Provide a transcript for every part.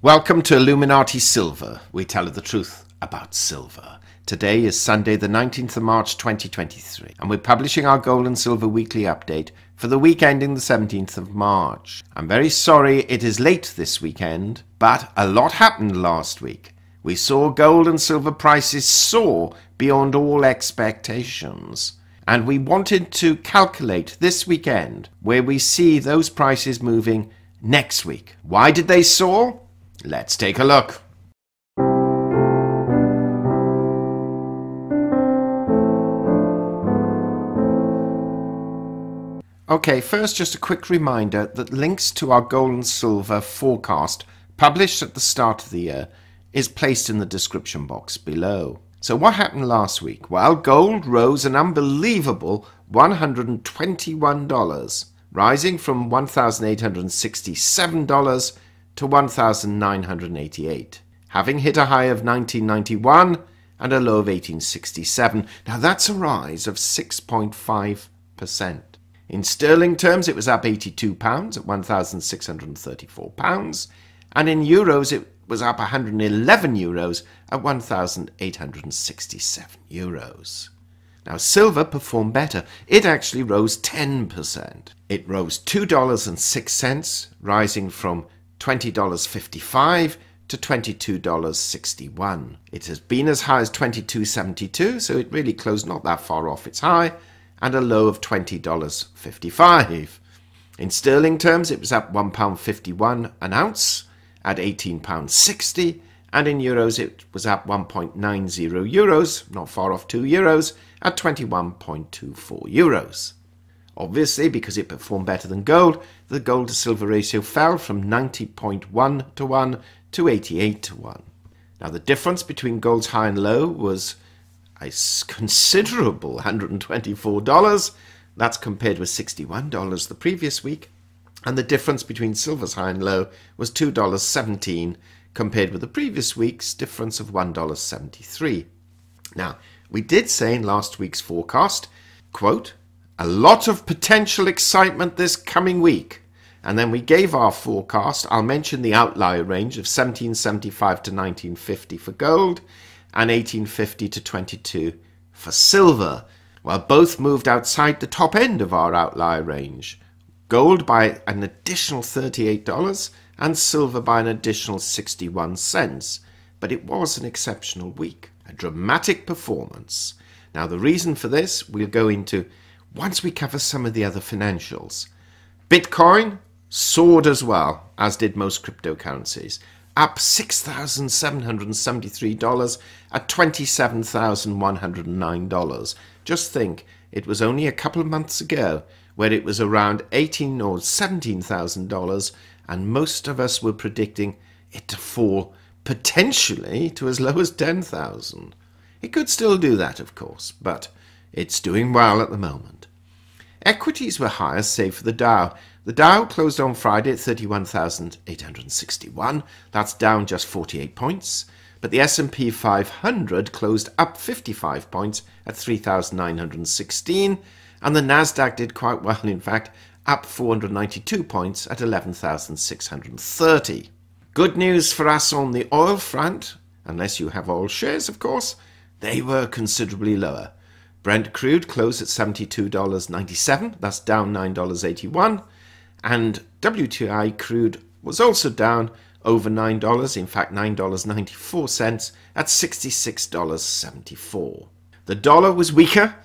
Welcome to Illuminati Silver. We tell you the truth about silver. Today is Sunday the 19th of March 2023 and we're publishing our Gold and Silver Weekly Update for the week ending the 17th of March. I'm very sorry it is late this weekend, but a lot happened last week. We saw gold and silver prices soar beyond all expectations and we wanted to calculate this weekend where we see those prices moving next week. Why did they soar? Let's take a look. Okay, first just a quick reminder that links to our gold and silver forecast published at the start of the year is placed in the description box below. So what happened last week? Well, gold rose an unbelievable $121, rising from $1,867 to 1,988, having hit a high of 1991 and a low of 1867. Now that's a rise of 6.5%. In sterling terms it was up £82 at £1,634 and in euros it was up €111 at €1,867. Now silver performed better. It actually rose 10%. It rose $2.06, rising from $20.55 to $22.61. It has been as high as $22.72, so it really closed not that far off its high, and a low of $20.55. In sterling terms, it was up £1.51 an ounce at £18.60, and in euros, it was up 1.90 euros, not far off €2, at 21.24 euros. Obviously, because it performed better than gold, the gold to silver ratio fell from 90.1 to 1 to 88 to 1. Now, the difference between gold's high and low was a considerable $124. That's compared with $61 the previous week. And the difference between silver's high and low was $2.17 compared with the previous week's difference of $1.73. Now, we did say in last week's forecast, quote, "A lot of potential excitement this coming week." And then we gave our forecast. I'll mention the outlier range of 1775 to 1950 for gold and 1850 to 22 for silver. Well, both moved outside the top end of our outlier range. Gold by an additional $38 and silver by an additional 61 cents. But it was an exceptional week, a dramatic performance. Now, the reason for this we'll go into once we cover some of the other financials. Bitcoin soared as well, as did most cryptocurrencies, up $6,773 at $27,109. Just think, it was only a couple of months ago where it was around $18,000 or $17,000 and most of us were predicting it to fall potentially to as low as $10,000. It could still do that, of course, but it's doing well at the moment. Equities were higher, save for the Dow. The Dow closed on Friday at 31,861. That's down just 48 points. But the S&P 500 closed up 55 points at 3,916. And the Nasdaq did quite well, in fact, up 492 points at 11,630. Good news for us on the oil front, unless you have oil shares, of course. They were considerably lower. Brent crude closed at $72.97, that's down $9.81, and WTI crude was also down over $9, in fact $9.94 at $66.74. The dollar was weaker,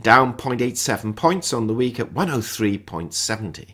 down 0.87 points on the week at 103.70.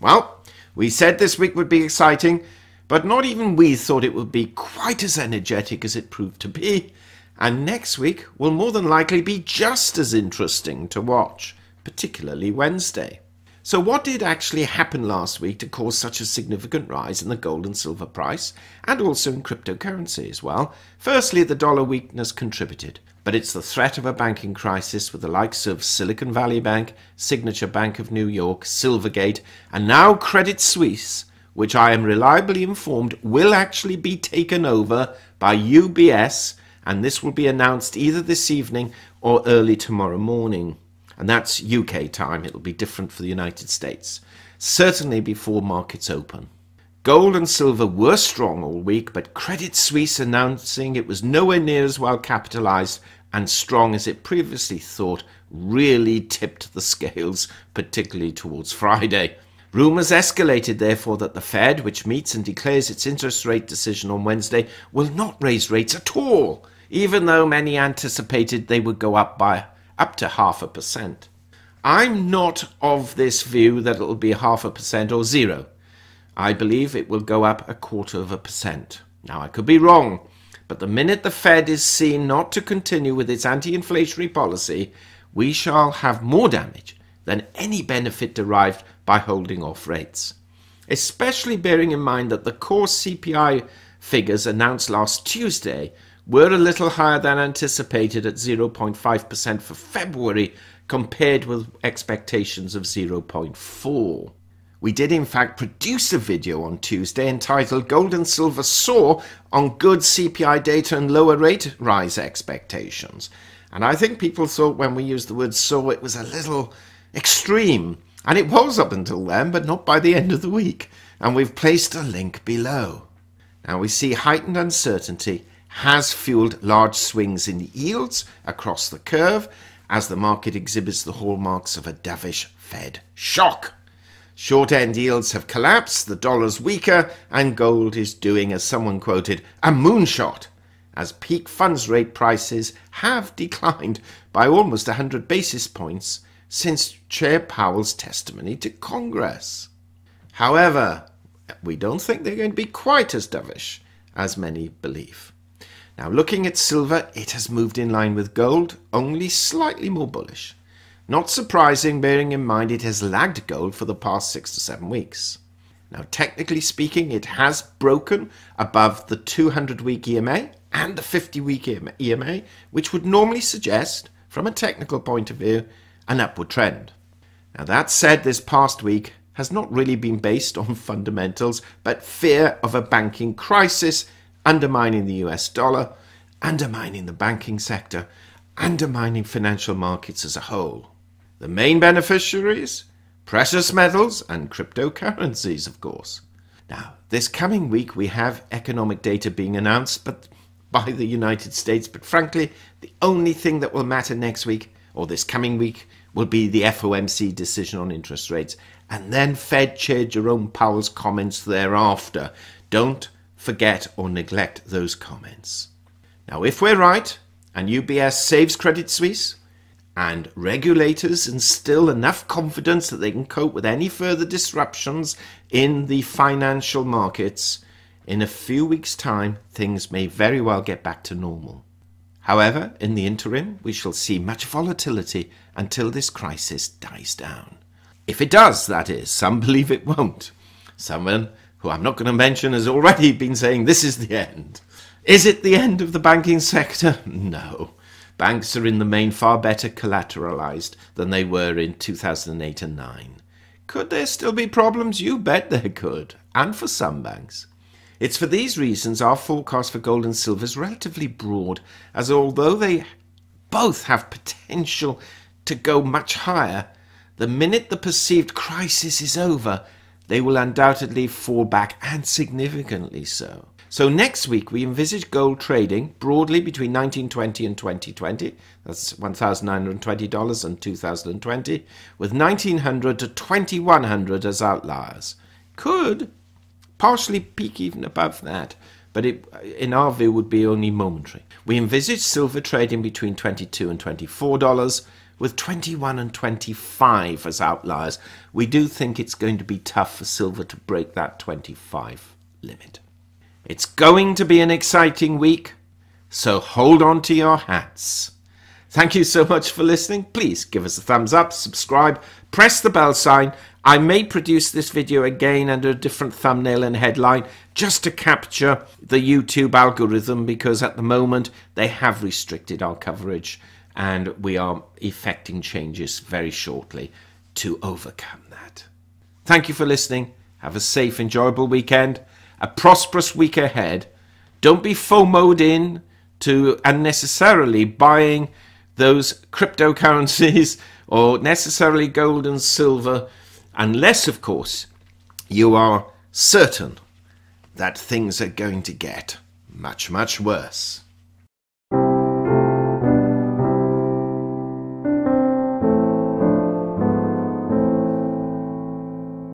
Well, we said this week would be exciting, but not even we thought it would be quite as energetic as it proved to be. And next week will more than likely be just as interesting to watch, particularly Wednesday. So what did actually happen last week to cause such a significant rise in the gold and silver price and also in cryptocurrencies? Well, firstly, the dollar weakness contributed, but it's the threat of a banking crisis with the likes of Silicon Valley Bank, Signature Bank of New York, Silvergate, and now Credit Suisse, which I am reliably informed will actually be taken over by UBS, and this will be announced either this evening or early tomorrow morning. And that's UK time. It'll be different for the United States, certainly before markets open. Gold and silver were strong all week, but Credit Suisse announcing it was nowhere near as well capitalized and strong as it previously thought really tipped the scales, particularly towards Friday. Rumors escalated, therefore, that the Fed, which meets and declares its interest rate decision on Wednesday, will not raise rates at all, even though many anticipated they would go up by up to 0.5%. I'm not of this view that it'll be 0.5% or zero. I believe it will go up 0.25%. Now, I could be wrong, but the minute the Fed is seen not to continue with its anti-inflationary policy, we shall have more damage than any benefit derived by holding off rates, especially bearing in mind that the core CPI figures announced last Tuesday were a little higher than anticipated at 0.5% for February, compared with expectations of 0.4%. We did in fact produce a video on Tuesday entitled Gold and Silver Soar on Good CPI Data and Lower Rate Rise Expectations. And I think people thought when we used the word soar it was a little extreme. And it was up until then, but not by the end of the week. And we've placed a link below. Now we see heightened uncertainty has fueled large swings in yields across the curve as the market exhibits the hallmarks of a dovish Fed shock. Short-end yields have collapsed, the dollar's weaker, and gold is doing, as someone quoted, a moonshot, as peak funds rate prices have declined by almost 100 basis points since Chair Powell's testimony to Congress. However, we don't think they're going to be quite as dovish as many believe. Now, looking at silver, it has moved in line with gold, only slightly more bullish. Not surprising, bearing in mind it has lagged gold for the past 6 to 7 weeks. Now, technically speaking, it has broken above the 200-week EMA and the 50-week EMA, which would normally suggest, from a technical point of view, an upward trend. Now, that said, this past week has not really been based on fundamentals, but fear of a banking crisis undermining the US dollar, undermining the banking sector, undermining financial markets as a whole. The main beneficiaries? Precious metals and cryptocurrencies, of course. Now, this coming week we have economic data being announced by the United States, but frankly, the only thing that will matter next week or this coming week will be the FOMC decision on interest rates, and then Fed Chair Jerome Powell's comments thereafter. Don't forget or neglect those comments. Now, if we're right, and UBS saves Credit Suisse, and regulators instill enough confidence that they can cope with any further disruptions in the financial markets, in a few weeks' time, things may very well get back to normal. However, in the interim, we shall see much volatility until this crisis dies down. If it does, that is. Some believe it won't. Someone, who I'm not going to mention, has already been saying this is the end. Is it the end of the banking sector? No. Banks are in the main far better collateralized than they were in 2008 and 9. Could there still be problems? You bet there could, and for some banks. It's for these reasons our forecast for gold and silver is relatively broad, as although they both have potential to go much higher, the minute the perceived crisis is over, they will undoubtedly fall back, and significantly so. So next week we envisage gold trading broadly between 1920 and 2020, that's $1,920 and 2020, with 1900 to 2100 as outliers. Could partially peak even above that, but it, in our view, would be only momentary. We envisage silver trading between $22 and $24, with $21 and $25 as outliers. We do think it's going to be tough for silver to break that $25 limit. It's going to be an exciting week, so hold on to your hats. Thank you so much for listening. Please give us a thumbs up, subscribe, press the bell sign. I may produce this video again under a different thumbnail and headline just to capture the YouTube algorithm, because at the moment they have restricted our coverage and we are effecting changes very shortly to overcome that. Thank you for listening. Have a safe, enjoyable weekend, a prosperous week ahead. Don't be FOMO'd in to unnecessarily buying those cryptocurrencies or necessarily gold and silver, unless, of course, you are certain that things are going to get much, much worse.